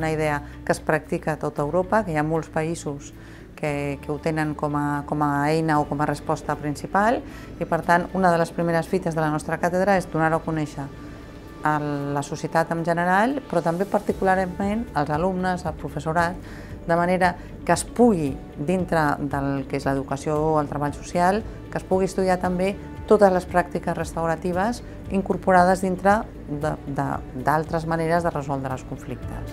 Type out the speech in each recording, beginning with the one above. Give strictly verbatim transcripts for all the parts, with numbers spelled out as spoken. una idea que es practica a tota Europa, que hi ha molts països que, que ho tenen com a, com a eina o com a resposta principal, i per tant una de les primeres fites de la nostra càtedra és donar-ho a conèixer a la societat en general, però també particularment als alumnes, al professorat, de manera que es pugui, dintre del que és l'educació o el treball social, que es pugui estudiar també totes les pràctiques restauratives incorporades dintre d'altres maneres de resoldre els conflictes.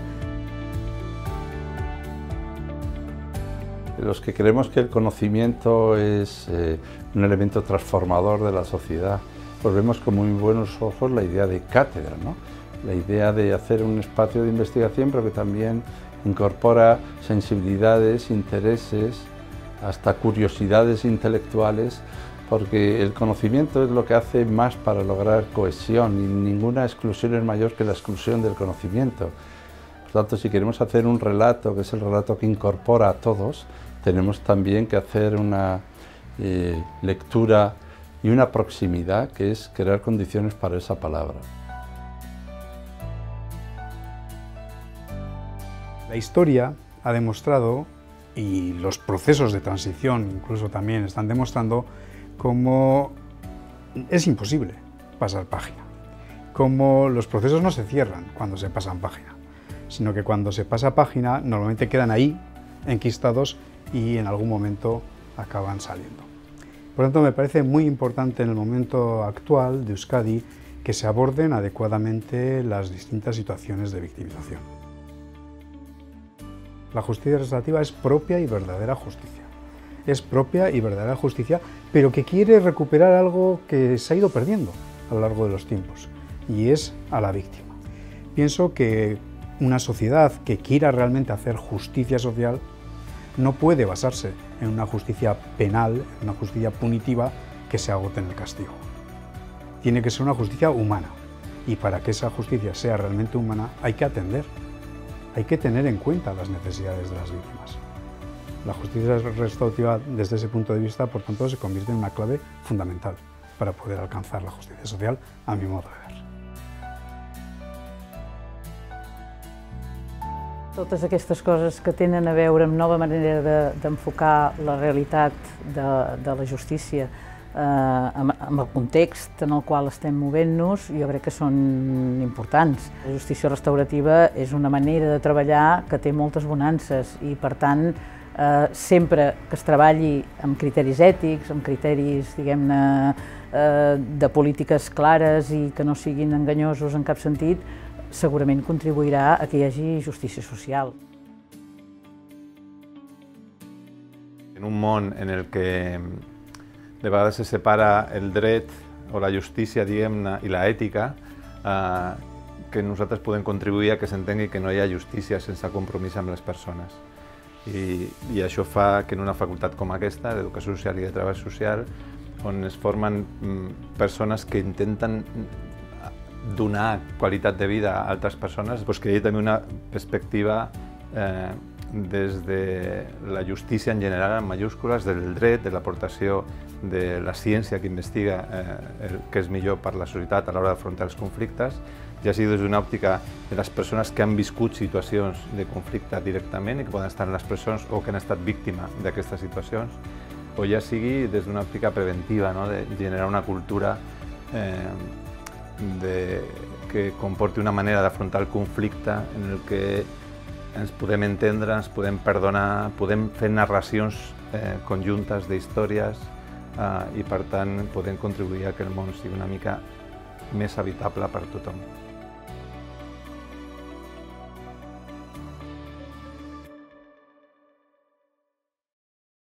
Los que creemos que el conocimiento es eh, un elemento transformador de la sociedad, pues vemos con muy buenos ojos la idea de cátedra, ¿no? La idea de hacer un espacio de investigación, pero que también incorpora sensibilidades, intereses, hasta curiosidades intelectuales, porque el conocimiento es lo que hace más para lograr cohesión, y ninguna exclusión es mayor que la exclusión del conocimiento. Por tanto, si queremos hacer un relato, que es el relato que incorpora a todos, tenemos también que hacer una eh, lectura y una proximidad, que es crear condiciones para esa palabra. La historia ha demostrado, y los procesos de transición incluso también están demostrando, cómo es imposible pasar página, cómo los procesos no se cierran cuando se pasan página, sino que cuando se pasa página normalmente quedan ahí, enquistados, y en algún momento acaban saliendo. Por lo tanto, me parece muy importante en el momento actual de Euskadi que se aborden adecuadamente las distintas situaciones de victimización. La justicia restaurativa es propia y verdadera justicia. Es propia y verdadera justicia, pero que quiere recuperar algo que se ha ido perdiendo a lo largo de los tiempos, y es a la víctima. Pienso que una sociedad que quiera realmente hacer justicia social no puede basarse en una justicia penal, en una justicia punitiva que se agote en el castigo. Tiene que ser una justicia humana, y para que esa justicia sea realmente humana hay que atender, hay que tener en cuenta las necesidades de las víctimas. La justicia restaurativa, desde ese punto de vista, por tanto, se convierte en una clave fundamental para poder alcanzar la justicia social, a mi modo de ver. Totes aquestes coses que tenen a veure amb nova manera d'enfocar la realitat de, de la justícia eh, amb, amb el context en el qual estem movent-nos, jo crec que són importants. La justícia restaurativa és una manera de treballar que té moltes bonances, i per tant eh, sempre que es treballi amb criteris ètics, amb criteris, diguem-ne, eh, de polítiques clares i que no siguin enganyosos en cap sentit, segurament contribuirà a que hi hagi justícia social. En un món en el que de vegades se separa el dret o la justícia, diguem-ne, i l'ètica, eh, que nosaltres podem contribuir a que s'entengui que no hi ha justícia sense compromís amb les persones. I, i això fa que en una facultat com aquesta, d'Educació Social i de Treball Social, on es formen persones que intenten donar qualitat de vida a altres persones, doncs que hi ha també una perspectiva eh, des de la justícia en general, en majúscules, del dret, de l'aportació de la ciència que investiga eh, el que és millor per la societat a l'hora d'afrontar els conflictes, ja sigui des d'una òptica de les persones que han viscut situacions de conflicte directament i que poden estar en les presons o que han estat víctima d'aquestes situacions, o ja sigui des d'una òptica preventiva, no? De generar una cultura eh, de que comporti una manera d'afrontar el conflicte en el que ens podem entendre, ens podem perdonar, podem fer narracions eh, conjuntes d'històries eh, i, per tant, podem contribuir a que el món sigui una mica més habitable per tothom.